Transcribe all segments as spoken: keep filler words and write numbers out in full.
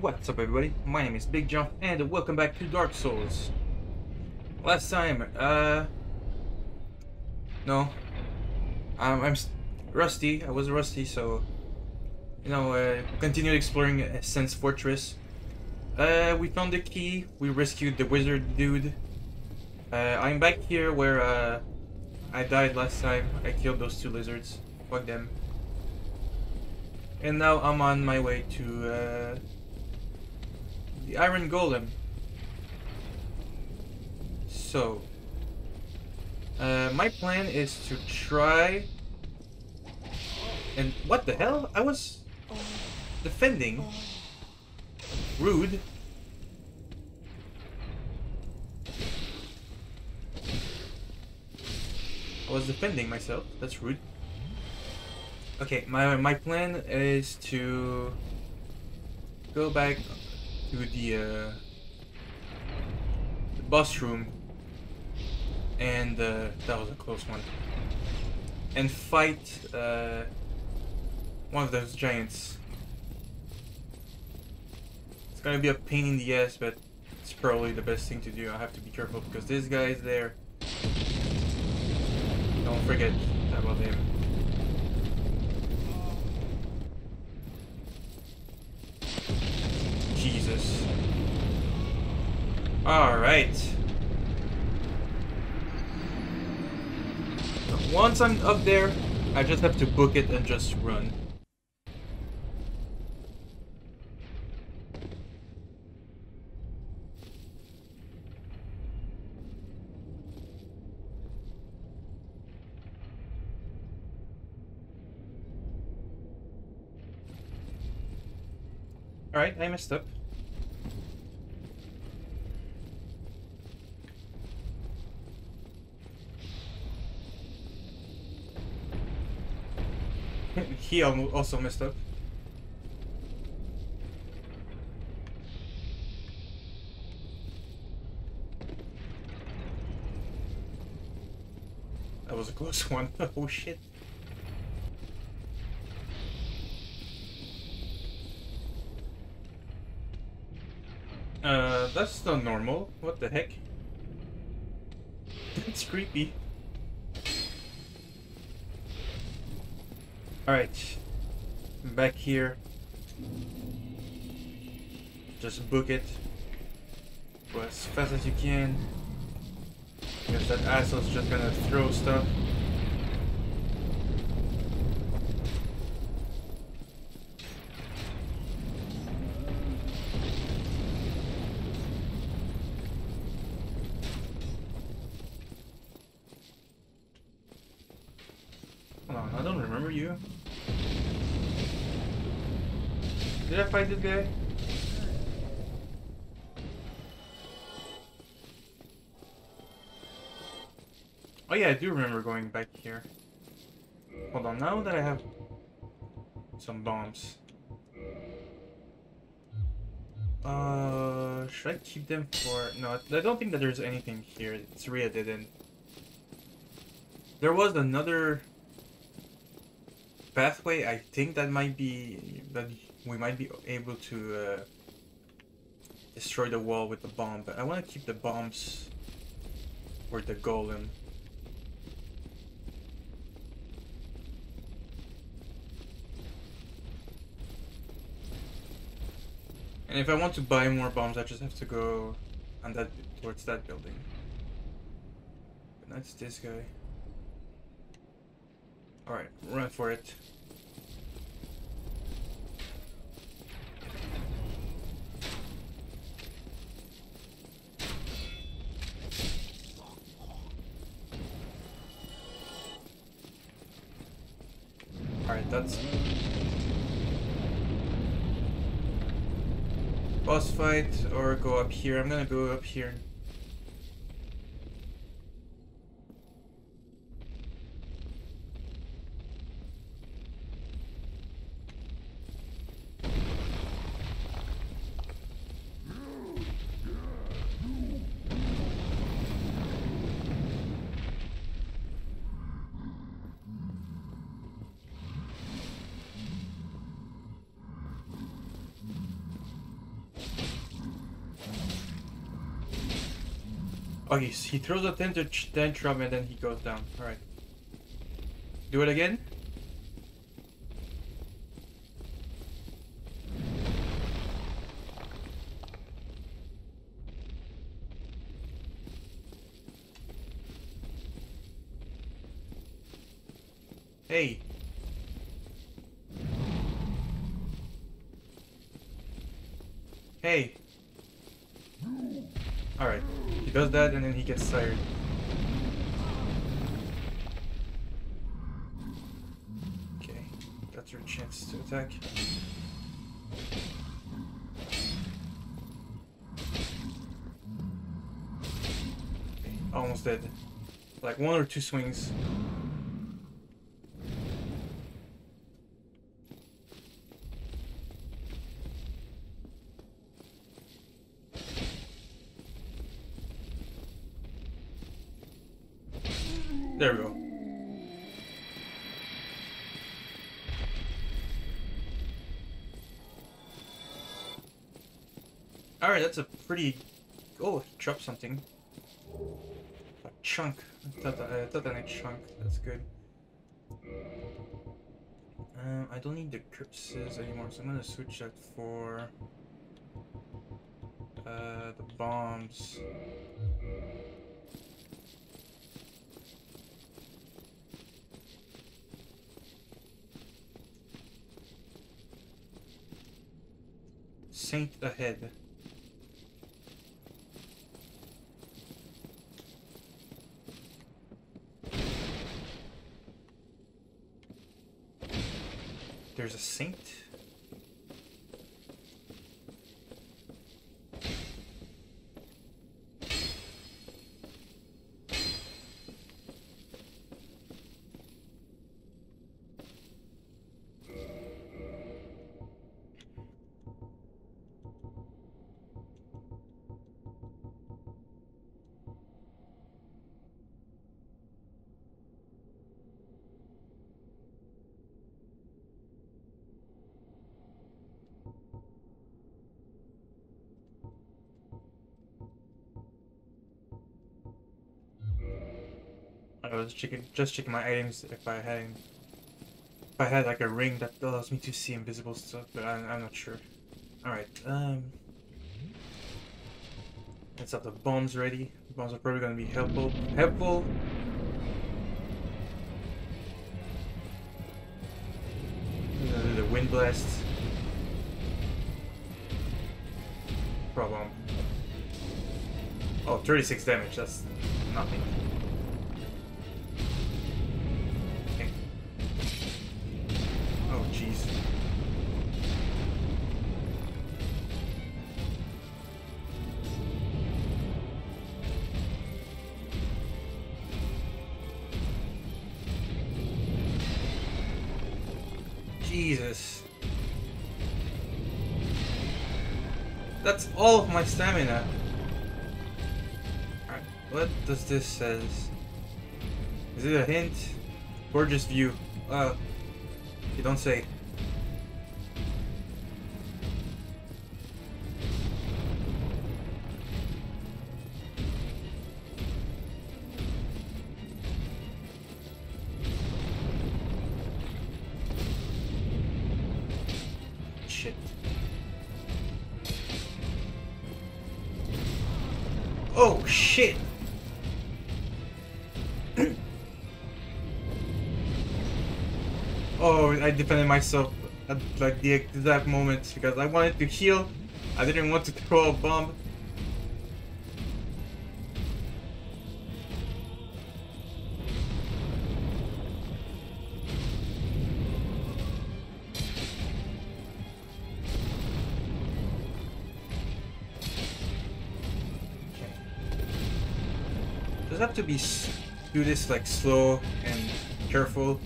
What's up everybody, my name is BigJump and welcome back to Dark Souls. Last time, uh... No. Um, I'm rusty, I was rusty, so... You know, uh, continued exploring uh, Sen's Fortress. Uh, we found the key, we rescued the wizard dude. Uh, I'm back here where, uh... I died last time, I killed those two lizards. Fuck them. And now I'm on my way to, uh... the Iron Golem. So, uh, my plan is to try and what the hell? I was defending. Rude. I was defending myself. That's rude. Okay, my my plan is to go back to the, uh, the boss room, and uh, that was a close one, and fight uh, one of those giants. It's gonna be a pain in the ass, but it's probably the best thing to do. I have to be careful because this guy is there. Don't forget about him. Jesus. Alright. Once I'm up there, I just have to book it and just run. Alright, I messed up. He also messed up. That was a close one. Oh shit. Uh, that's not normal. What the heck? That's creepy. Alright. I'm back here. Just book it. Go as fast as you can. Because that asshole's just gonna throw stuff. I don't remember you. Did I fight this guy? Oh yeah, I do remember going back here. Hold on, now that I have some bombs. Uh, should I keep them for... No, I don't think that there's anything here. Saria didn't. There was another... pathway, I think that might be that we might be able to uh, destroy the wall with the bomb, but I want to keep the bombs for the golem. And if I want to buy more bombs, I just have to go on that towards that building. But that's this guy. Alright, run for it. Alright, that's... boss fight or go up here. I'm gonna go up here. Oh, he, he throws a tantrum and then he goes down. Alright. Do it again. Hey. Hey. Alright. He does that and then he gets tired. Okay. That's your chance to attack. Okay. Almost dead. Like one or two swings. There we go. Alright, that's a pretty... Oh, he dropped something. A chunk. I thought that, I thought that next chunk. That's good. Um, I don't need the crypsis anymore, so I'm gonna switch that for... Uh, the bombs. Saint ahead. There's a saint. I was checking, just checking my items if I had, if I had like a ring that allows me to see invisible stuff, but I'm, I'm not sure. All right, um, let's have the bombs ready. The bombs are probably gonna be helpful. Helpful. I'm gonna do the wind blast. Problem. Oh, thirty-six damage. That's nothing. Jesus. That's all of my stamina. Alright, what does this say? Is it a hint? Gorgeous view. Uh, you don't say. Oh shit! Oh, I defended myself at like the exact moment because I wanted to heal. I didn't want to throw a bomb. Does have to be do this like slow and careful.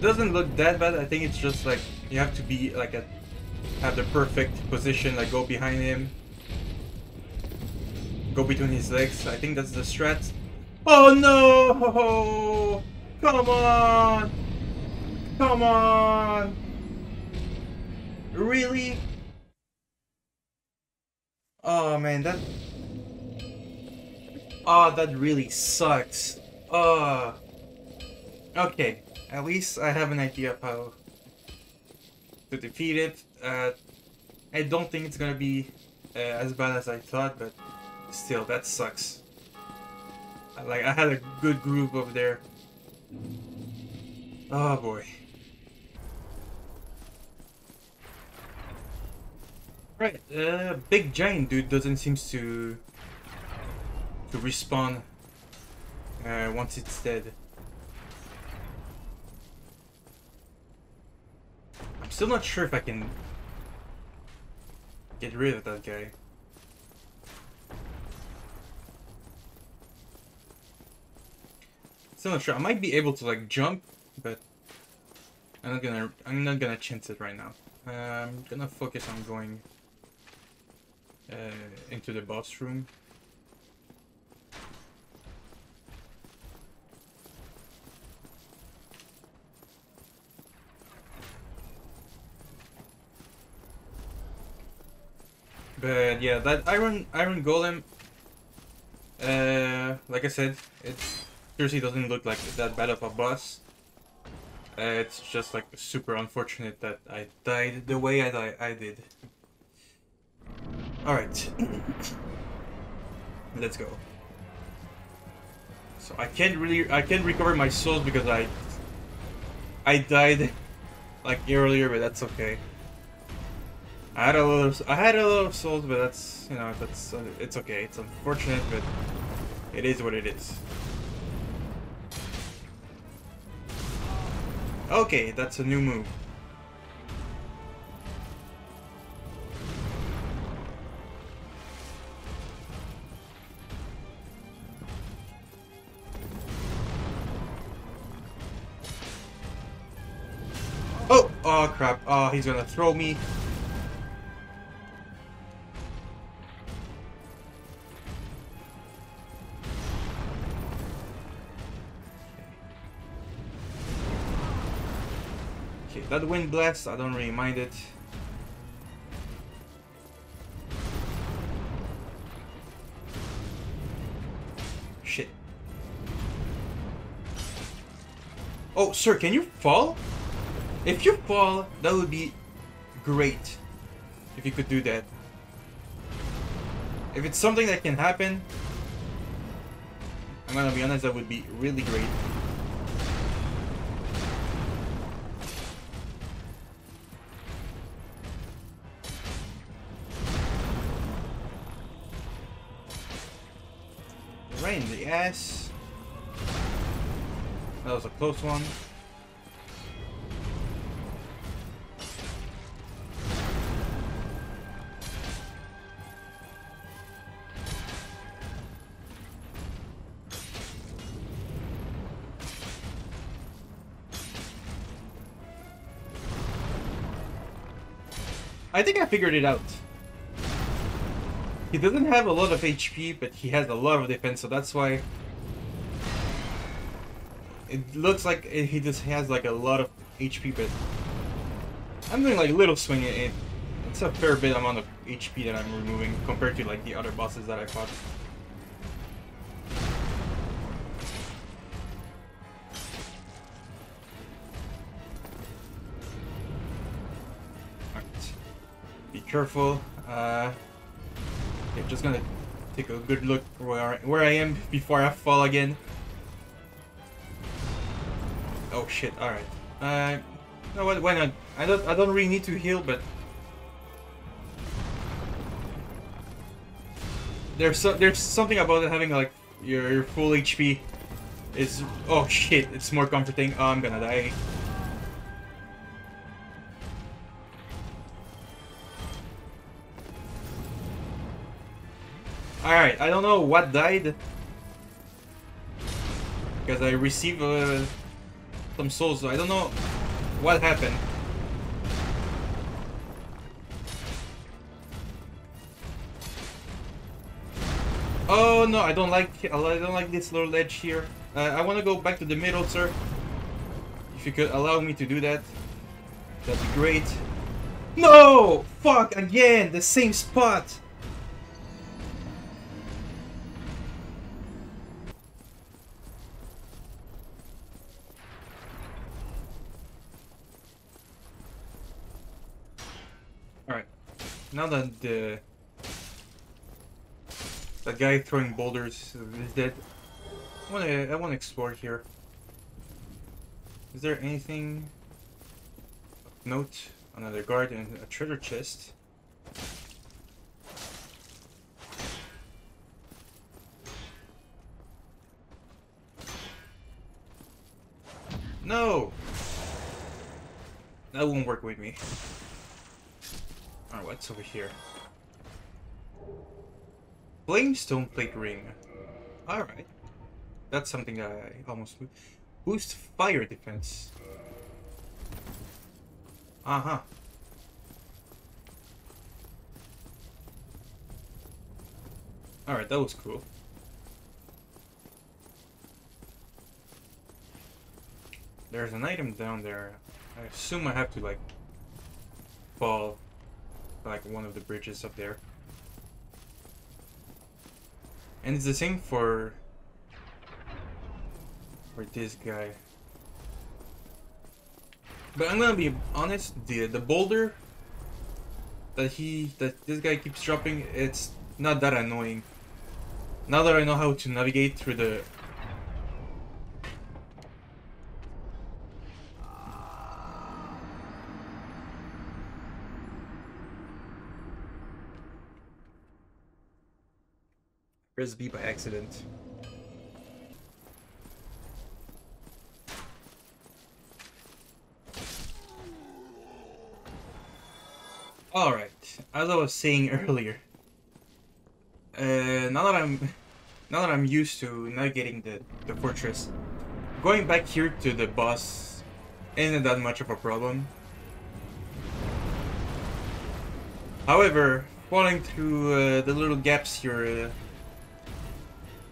Doesn't look that bad. I think it's just like you have to be like a have the perfect position. Like go behind him, go between his legs. I think that's the strat. Oh no! Come on! Come on! Really? Oh man, that... Oh, that really sucks. Uh Okay, at least I have an idea of how to defeat it. Uh, I don't think it's gonna be uh, as bad as I thought, but still, that sucks. Like, I had a good group over there. Oh boy. Right, uh, big giant dude doesn't seem to to respawn uh, once it's dead. I'm still not sure if I can get rid of that guy. Still not sure. I might be able to like jump, but I'm not gonna. I'm not gonna chance it right now. Uh, I'm gonna focus on going uh, into the boss room. But yeah, that iron iron golem. Uh, like I said, it's. Seriously, doesn't look like that bad of a boss. Uh, it's just like super unfortunate that I died the way I di I did. All right, let's go. So I can't really I can't recover my souls because I I died like earlier, but that's okay. I had a lot of I had a lot of souls, but that's you know that's uh, it's okay. It's unfortunate, but it is what it is. Okay, that's a new move. Oh! Oh crap. Oh, he's gonna throw me. That wind blast, I don't really mind it. Shit. Oh, sir, can you fall? If you fall, that would be great. If you could do that. If it's something that can happen, I'm gonna be honest, that would be really great. Right in the ass. That was a close one. I think I figured it out. He doesn't have a lot of H P, but he has a lot of defense, so that's why it looks like he just has like a lot of H P, but I'm doing like little swing. It, it's a fair bit amount of H P that I'm removing compared to like the other bosses that I fought. Alright. Be careful. Uh... I'm just gonna take a good look where where I am before I fall again. Oh shit! All right. Uh, no, why, why not? I don't. I don't really need to heal, but there's so, there's something about it having like your, your full H P is. Oh shit! It's more comforting. Oh, I'm gonna die. Alright, I don't know what died, because I received uh, some souls, so I don't know what happened. Oh no, I don't like I don't like this little ledge here. Uh, I want to go back to the middle, sir. If you could allow me to do that, that'd be great. No! Fuck, again, the same spot! Alright, now that the... the guy throwing boulders is dead, I wanna, I wanna explore here. Is there anything of note? Another guard and a treasure chest. No! That won't work with me. Alright, what's over here? Flamestone Plate Ring. Alright. That's something that I almost... Boost fire defense. Uh-huh. Alright, that was cool. There's an item down there. I assume I have to, like, fall, like, one of the bridges up there. And it's the same for... for this guy. But I'm gonna be honest, the the boulder that he that this guy keeps dropping, it's not that annoying. Now that I know how to navigate through the press B by accident. Alright, as I was saying earlier, uh, now that I'm now that I'm used to navigating the, the fortress, going back here to the boss isn't that much of a problem. However, falling through uh, the little gaps here uh,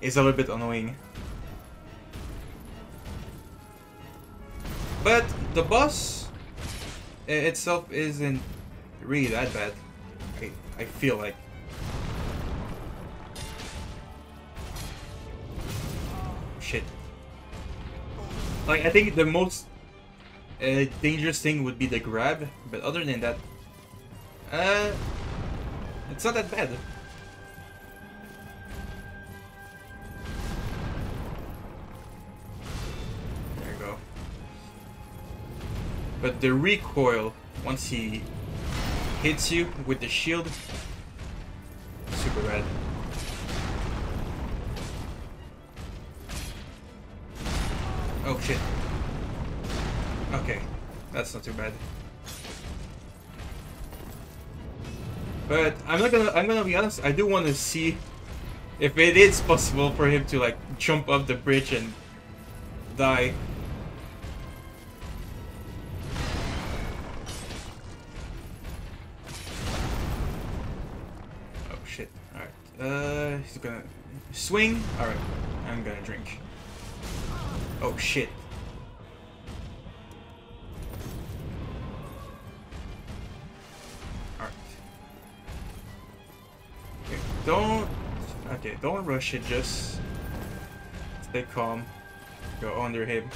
is a little bit annoying. But the boss itself isn't really that bad. I, I feel like. Shit. Like, I think the most uh, dangerous thing would be the grab, but other than that, uh, it's not that bad. There you go. But the recoil, once he hits you with the shield. Super rad. Oh shit. Okay, that's not too bad. But I'm not gonna. I'm gonna be honest. I do want to see if it is possible for him to like jump up the bridge and die. Uh, he's gonna swing. Alright, I'm gonna drink. Oh shit. Alright. Okay, don't... Okay, don't rush it, just... stay calm. Go under him.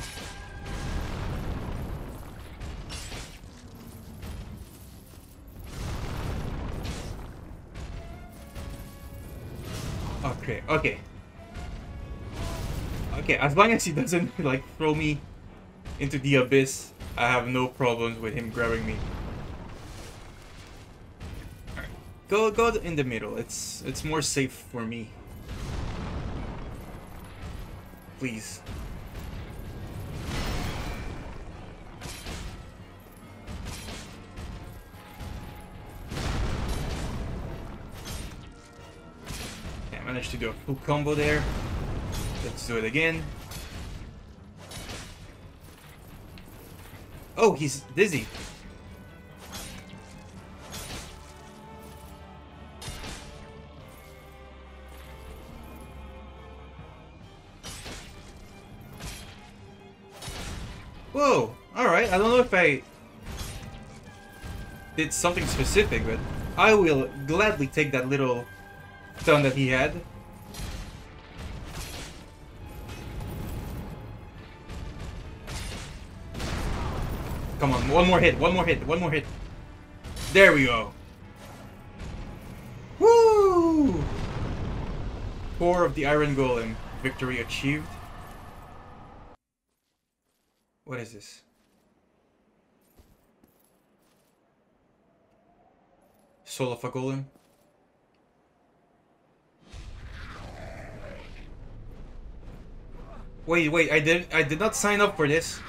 Okay, okay. Okay, as long as he doesn't, like, throw me into the abyss, I have no problems with him grabbing me. Alright. Go, go in the middle. It's, it's more safe for me. Please. Managed to do a full combo there. Let's do it again. Oh, he's dizzy. Whoa! Alright, I don't know if I... did something specific, but I will gladly take that little stun that he had. Come on, one more hit, one more hit, one more hit. There we go. Woo! Core of the Iron Golem. Victory achieved. What is this? Soul of a Golem. Wait, wait, I did I did not sign up for this.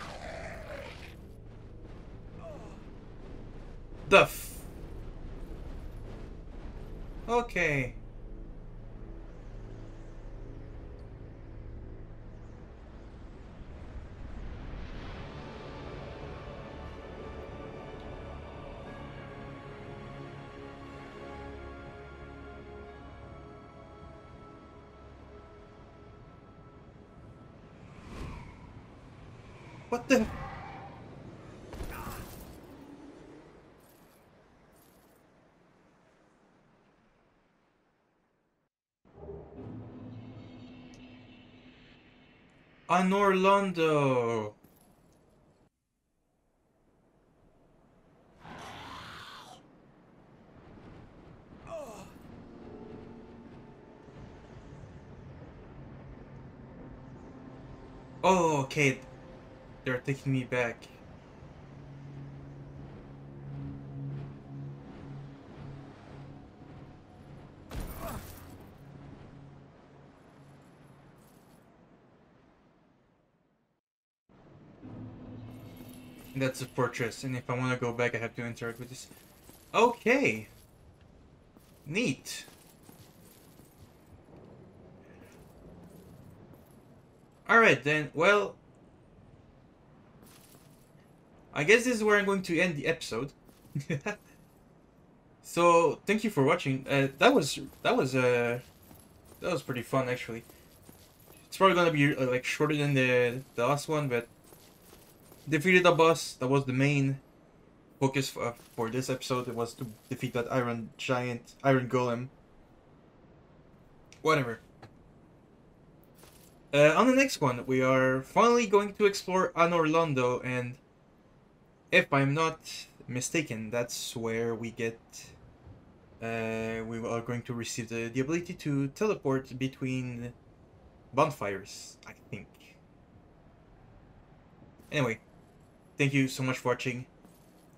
The f Okay. What the? Anor Londo. Oh, okay. They're taking me back. That's a fortress, and if I want to go back, I have to interact with this. Okay. Neat. Alright then, well, I guess this is where I'm going to end the episode. So thank you for watching. Uh, that was that was uh, that was pretty fun actually. It's probably gonna be uh, like shorter than the the last one, but defeated the boss. That was the main focus for, uh, for this episode. It was to defeat that iron giant, iron golem. Whatever. Uh, on the next one, we are finally going to explore Anor Londo, and if I'm not mistaken, that's where we get, uh, we are going to receive the, the ability to teleport between bonfires, I think. Anyway, thank you so much for watching.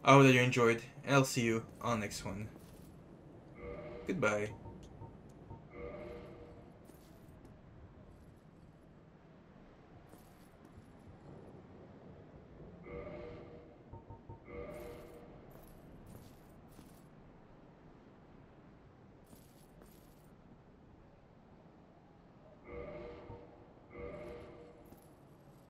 I hope that you enjoyed, and I'll see you on the next one. Goodbye.